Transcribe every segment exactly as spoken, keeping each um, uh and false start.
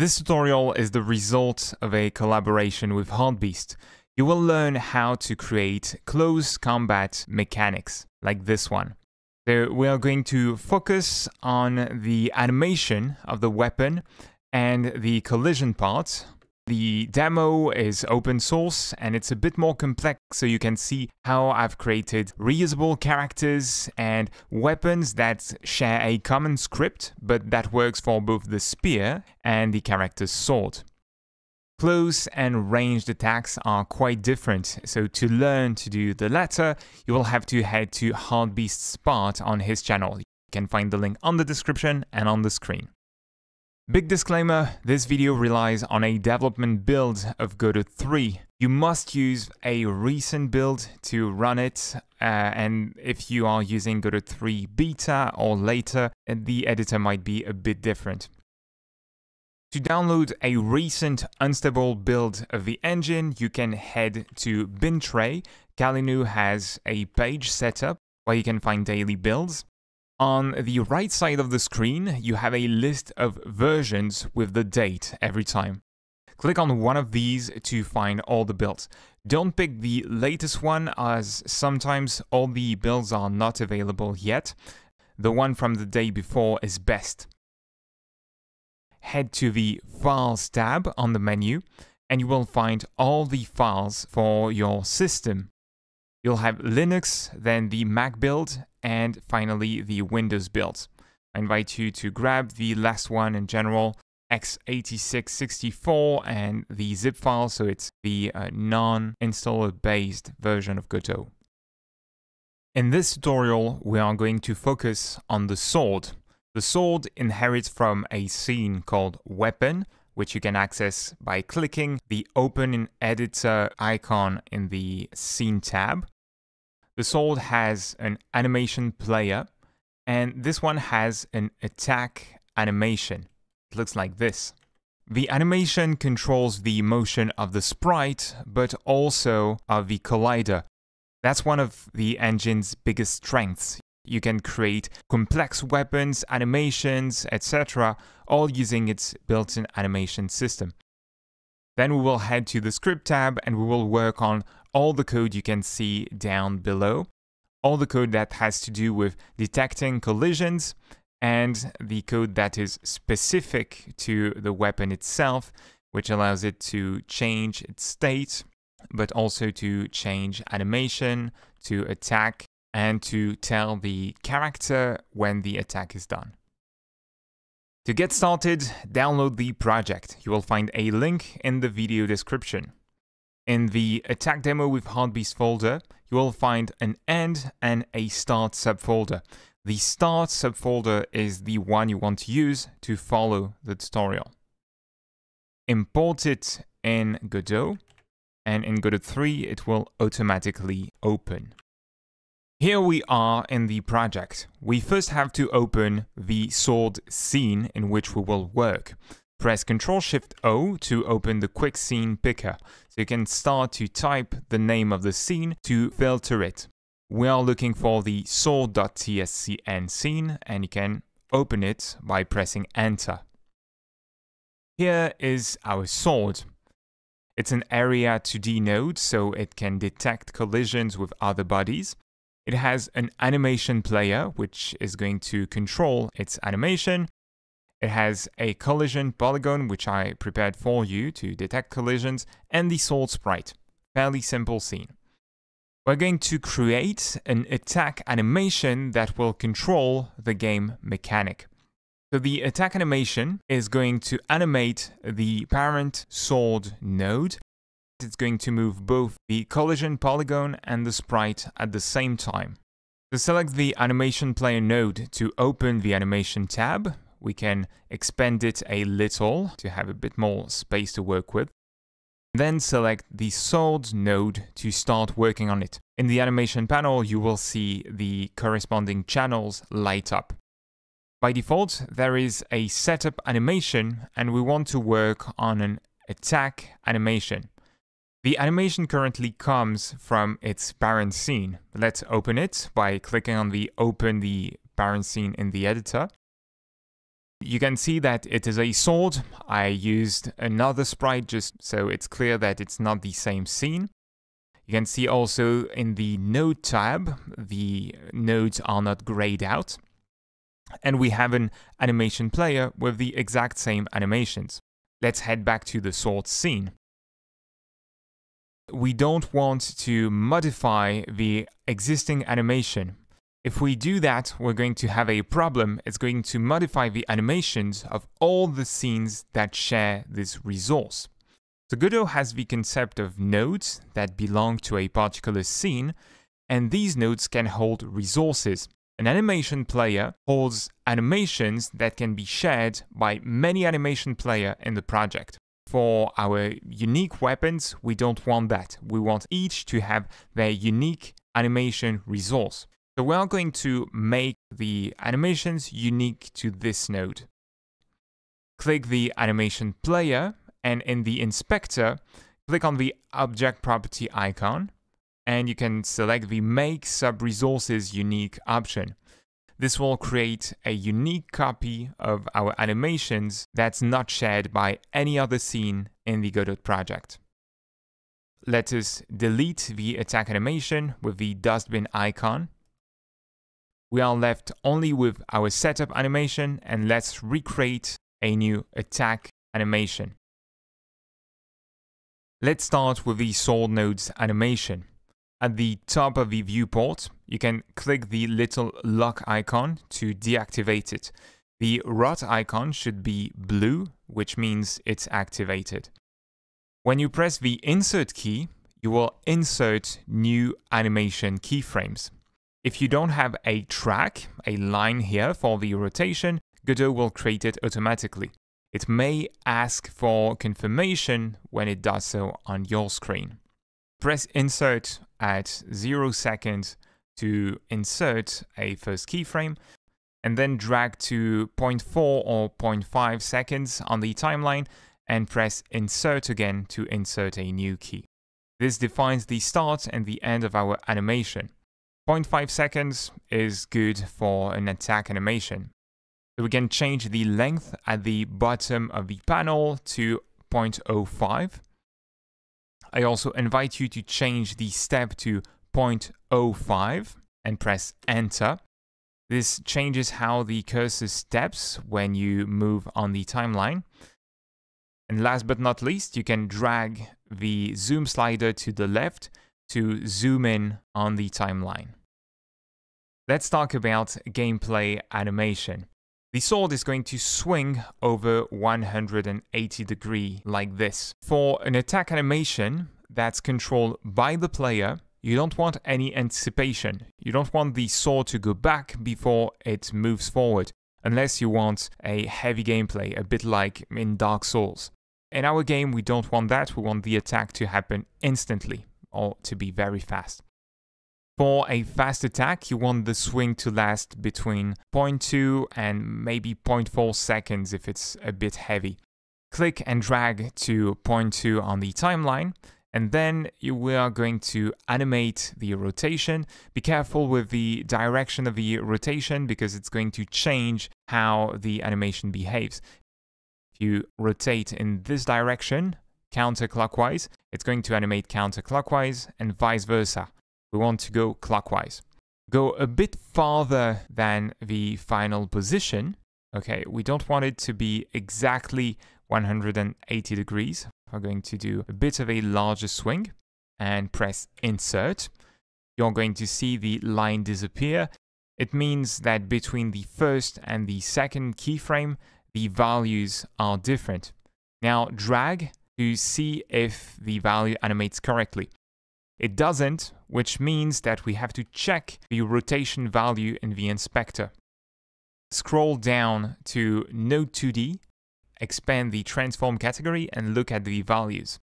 This tutorial is the result of a collaboration with Heartbeast. You will learn how to create close combat mechanics, like this one. So we are going to focus on the animation of the weapon and the collision part. The demo is open source and it's a bit more complex, so you can see how I've created reusable characters and weapons that share a common script, but that works for both the spear and the character's sword. Close and ranged attacks are quite different, so to learn to do the latter, you will have to head to Heartbeast's part on his channel. You can find the link on the description and on the screen. Big disclaimer, this video relies on a development build of Godot three. You must use a recent build to run it, uh, and if you are using Godot three beta or later, the editor might be a bit different. To download a recent unstable build of the engine, you can head to Bintray. Calinou has a page set up where you can find daily builds. On the right side of the screen, you have a list of versions with the date every time. Click on one of these to find all the builds. Don't pick the latest one, as sometimes all the builds are not available yet. The one from the day before is best. Head to the Files tab on the menu, and you will find all the files for your system. You'll have Linux, then the Mac build, and finally the Windows build. I invite you to grab the last one in general, x eighty-six sixty-four, and the zip file, so it's the uh, non-installer-based version of Godot. In this tutorial, we are going to focus on the sword. The sword inherits from a scene called Weapon, which you can access by clicking the Open in Editor icon in the Scene tab. The sword has an animation player, and this one has an attack animation. It looks like this. The animation controls the motion of the sprite, but also of the collider. That's one of the engine's biggest strengths. You can create complex weapons, animations, et cetera, all using its built-in animation system. Then we will head to the script tab and we will work on all the code you can see down below. All the code that has to do with detecting collisions and the code that is specific to the weapon itself, which allows it to change its state, but also to change animation, to attack, and to tell the character when the attack is done. To get started, download the project. You will find a link in the video description. In the Attack Demo with Heartbeast folder, you will find an End and a Start subfolder. The Start subfolder is the one you want to use to follow the tutorial. Import it in Godot, and in Godot three it will automatically open. Here we are in the project. We first have to open the sword scene in which we will work. Press control shift O to open the quick scene picker. So you can start to type the name of the scene to filter it. We are looking for the sword.tscn scene, and you can open it by pressing enter. Here is our sword. It's an Area two D node, so it can detect collisions with other bodies. It has an animation player, which is going to control its animation. It has a collision polygon, which I prepared for you to detect collisions, and the sword sprite. Fairly simple scene. We're going to create an attack animation that will control the game mechanic. So the attack animation is going to animate the parent sword node. It's going to move both the collision polygon and the sprite at the same time. To select the animation player node to open the animation tab, we can expand it a little to have a bit more space to work with. Then select the sword node to start working on it. In the animation panel, you will see the corresponding channels light up. By default, there is a setup animation, and we want to work on an attack animation. The animation currently comes from its parent scene. Let's open it by clicking on the Open the Parent Scene in the editor. you can see that it is a sword. I used another sprite just so it's clear that it's not the same scene. You can see also in the node tab, the nodes are not grayed out. And we have an animation player with the exact same animations. Let's head back to the sword scene. We don't want to modify the existing animation. If we do that, we're going to have a problem. It's going to modify the animations of all the scenes that share this resource. So Godot has the concept of nodes that belong to a particular scene, and these nodes can hold resources. An animation player holds animations that can be shared by many animation players in the project. For our unique weapons, we don't want that. We want each to have their unique animation resource. So we are going to make the animations unique to this node. Click the animation player. And in the inspector, click on the object property icon, and you can select the Make Subresources Unique option. This will create a unique copy of our animations that's not shared by any other scene in the Godot project. Let us delete the attack animation with the dustbin icon. We are left only with our setup animation, and let's recreate a new attack animation. Let's start with the sword node's animation. At the top of the viewport, you can click the little lock icon to deactivate it. The rot icon should be blue, which means it's activated. When you press the insert key, you will insert new animation keyframes. If you don't have a track, a line here for the rotation, Godot will create it automatically. It may ask for confirmation when it does so on your screen. Press insert at zero seconds to insert a first keyframe, and then drag to zero point four or zero point five seconds on the timeline and press insert again to insert a new key. This defines the start and the end of our animation. zero point five seconds is good for an attack animation. We can change the length at the bottom of the panel to zero point zero five. I also invite you to change the step to zero point zero five and press Enter. This changes how the cursor steps when you move on the timeline. And last but not least, you can drag the zoom slider to the left to zoom in on the timeline. Let's talk about gameplay animation. The sword is going to swing over one hundred eighty degrees like this. For an attack animation that's controlled by the player, you don't want any anticipation. You don't want the sword to go back before it moves forward, unless you want a heavy gameplay, a bit like in Dark Souls. In our game, we don't want that. We want the attack to happen instantly or to be very fast. For a fast attack, you want the swing to last between zero point two and maybe zero point four seconds if it's a bit heavy. Click and drag to zero point two on the timeline, and then we are going to animate the rotation. Be careful with the direction of the rotation because it's going to change how the animation behaves. If you rotate in this direction, counterclockwise, it's going to animate counterclockwise and vice versa. We want to go clockwise. Go a bit farther than the final position. Okay, we don't want it to be exactly one hundred eighty degrees. We're going to do a bit of a larger swing and press insert. You're going to see the line disappear. It means that between the first and the second keyframe, the values are different. Now drag to see if the value animates correctly. It doesn't, which means that we have to check the rotation value in the inspector. Scroll down to node two D, expand the transform category and look at the values.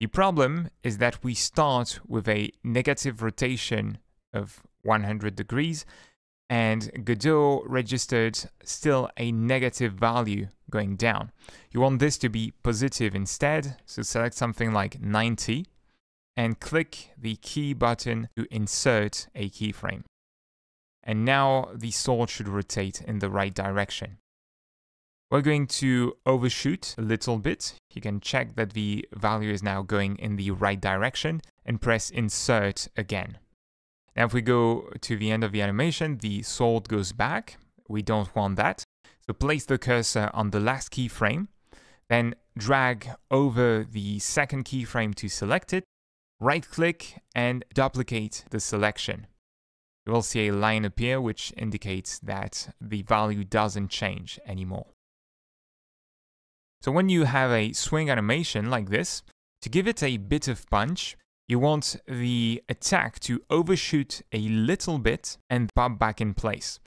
The problem is that we start with a negative rotation of one hundred degrees and Godot registered still a negative value going down. You want this to be positive instead, so select something like ninety. And click the key button to insert a keyframe. And now the sword should rotate in the right direction. We're going to overshoot a little bit. You can check that the value is now going in the right direction and press insert again. Now if we go to the end of the animation, the sword goes back. We don't want that. So place the cursor on the last keyframe, then drag over the second keyframe to select it, right click and duplicate the selection. You will see a line appear which indicates that the value doesn't change anymore. So when you have a swing animation like this, to give it a bit of punch, you want the attack to overshoot a little bit and pop back in place.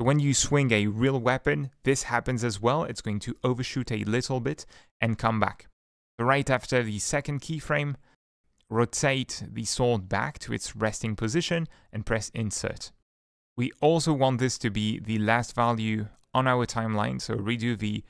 So when you swing a real weapon, this happens as well. It's going to overshoot a little bit and come back. So right after the second keyframe, rotate the sword back to its resting position and press insert. We also want this to be the last value on our timeline, so redo the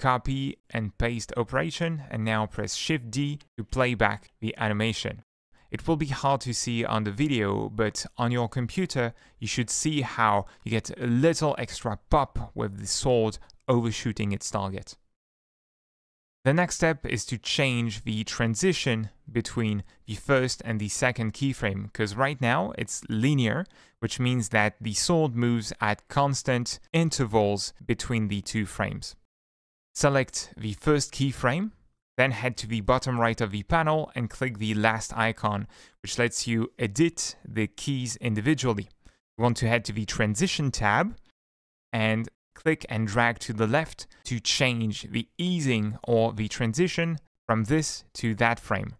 copy and paste operation and now press shift D to play back the animation. It will be hard to see on the video, but on your computer you should see how you get a little extra pop with the sword overshooting its target. The next step is to change the transition between the first and the second keyframe, because right now it's linear, which means that the sword moves at constant intervals between the two frames. Select the first keyframe, then head to the bottom right of the panel and click the last icon, which lets you edit the keys individually. You want to head to the transition tab and click and drag to the left to change the easing or the transition from this to that frame.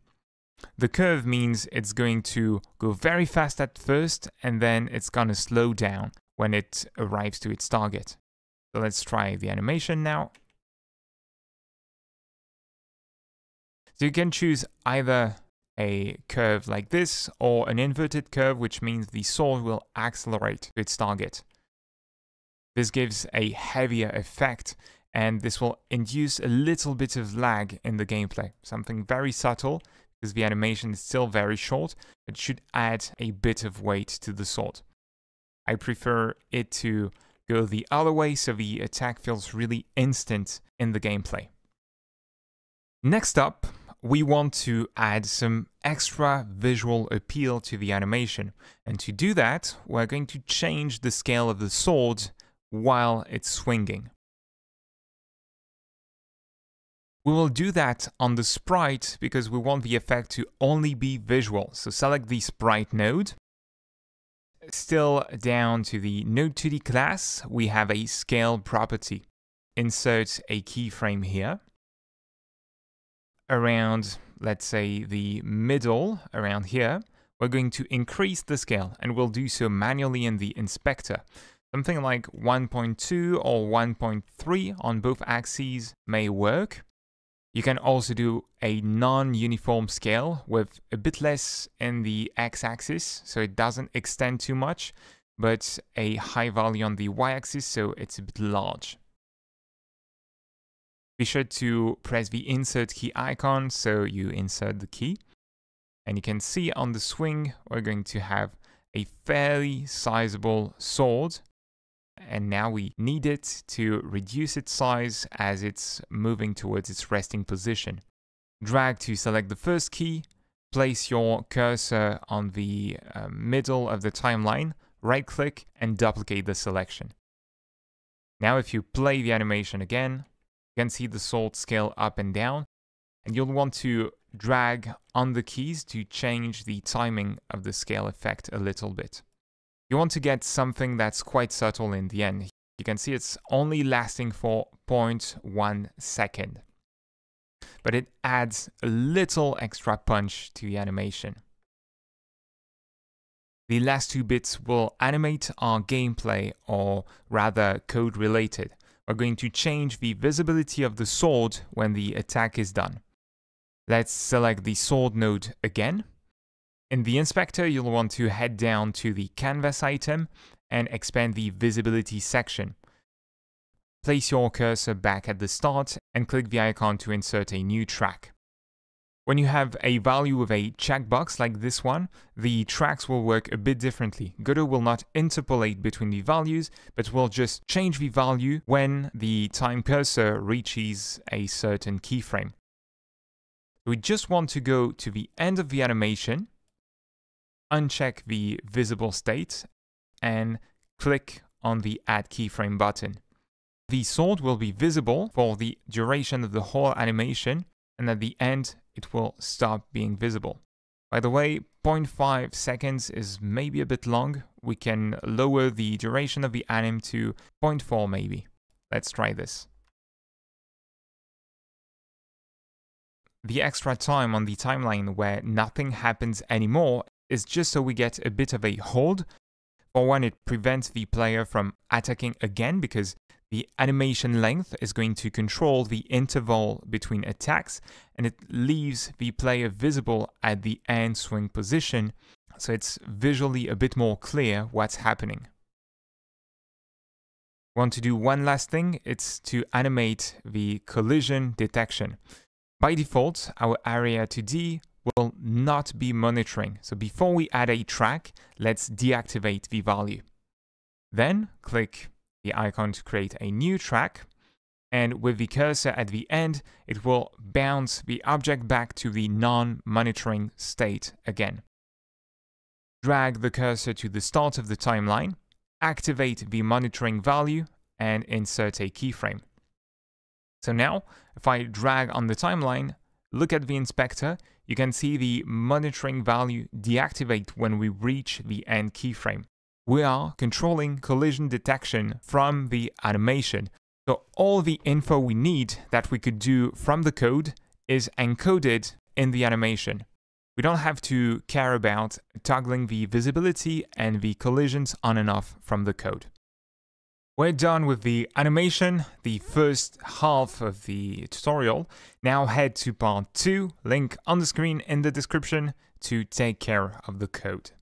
The curve means it's going to go very fast at first and then it's going to slow down when it arrives to its target. So let's try the animation now. So you can choose either a curve like this or an inverted curve, which means the sword will accelerate to its target. This gives a heavier effect and this will induce a little bit of lag in the gameplay. Something very subtle because the animation is still very short, but should add a bit of weight to the sword. I prefer it to go the other way so the attack feels really instant in the gameplay. Next up, we want to add some extra visual appeal to the animation. And to do that, we're going to change the scale of the sword while it's swinging. We will do that on the sprite because we want the effect to only be visual. So select the sprite node. Still down to the node two D class, we have a scale property. Insert a keyframe here. Around, let's say, the middle, around here, we're going to increase the scale, and we'll do so manually in the inspector. Something like one point two or one point three on both axes may work. You can also do a non-uniform scale with a bit less in the x-axis, so it doesn't extend too much, but a high value on the y-axis, so it's a bit large. Be sure to press the insert key icon, so you insert the key. And you can see on the swing, we're going to have a fairly sizable sword. And now we need it to reduce its size as it's moving towards its resting position. Drag to select the first key, place your cursor on the uh, middle of the timeline, right click and duplicate the selection. Now if you play the animation again, you can see the sword scale up and down, and you'll want to drag on the keys to change the timing of the scale effect a little bit. You want to get something that's quite subtle in the end. You can see it's only lasting for zero point one second, but it adds a little extra punch to the animation. The last two bits will animate our gameplay, or rather code related. We're going to change the visibility of the sword when the attack is done. Let's select the sword node again. In the inspector, you'll want to head down to the canvas item and expand the visibility section. Place your cursor back at the start and click the icon to insert a new track. When you have a value of a checkbox like this one, the tracks will work a bit differently. Godot will not interpolate between the values, but will just change the value when the time cursor reaches a certain keyframe. We just want to go to the end of the animation, uncheck the visible state, and click on the Add Keyframe button. The sword will be visible for the duration of the whole animation, and at the end, it will stop being visible. By the way, zero point five seconds is maybe a bit long. We can lower the duration of the anim to zero point four maybe. Let's try this. The extra time on the timeline where nothing happens anymore is just so we get a bit of a hold. For one, it prevents the player from attacking again because the animation length is going to control the interval between attacks, and it leaves the player visible at the end swing position, so it's visually a bit more clear what's happening. Want to do one last thing, it's to animate the collision detection. By default, our Area two D will not be monitoring, so before we add a track, let's deactivate the value. Then click the icon to create a new track, and with the cursor at the end, it will bounce the object back to the non-monitoring state again. Drag the cursor to the start of the timeline, activate the monitoring value, and insert a keyframe. So now, if I drag on the timeline, look at the inspector, you can see the monitoring value deactivate when we reach the end keyframe. We are controlling collision detection from the animation. So all the info we need that we could do from the code is encoded in the animation. We don't have to care about toggling the visibility and the collisions on and off from the code. We're done with the animation, the first half of the tutorial. Now head to part two, link on the screen in the description, to take care of the code.